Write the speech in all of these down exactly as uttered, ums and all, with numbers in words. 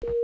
This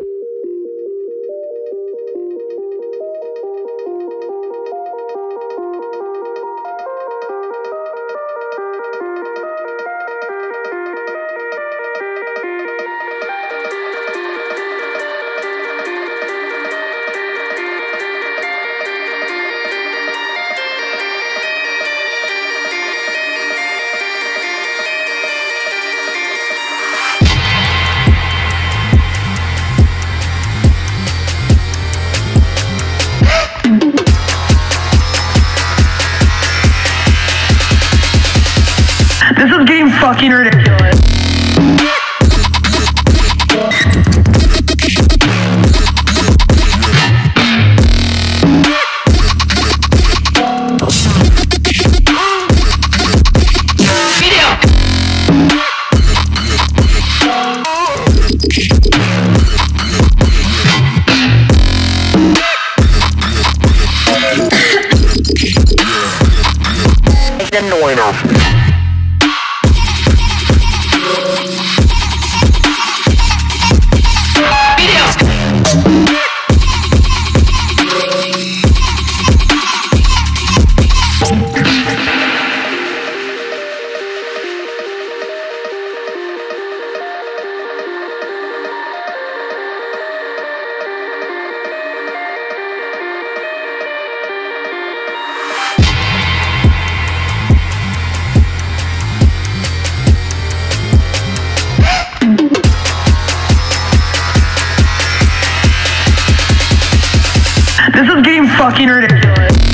is getting fucking ridiculous. Video. This is getting fucking ridiculous.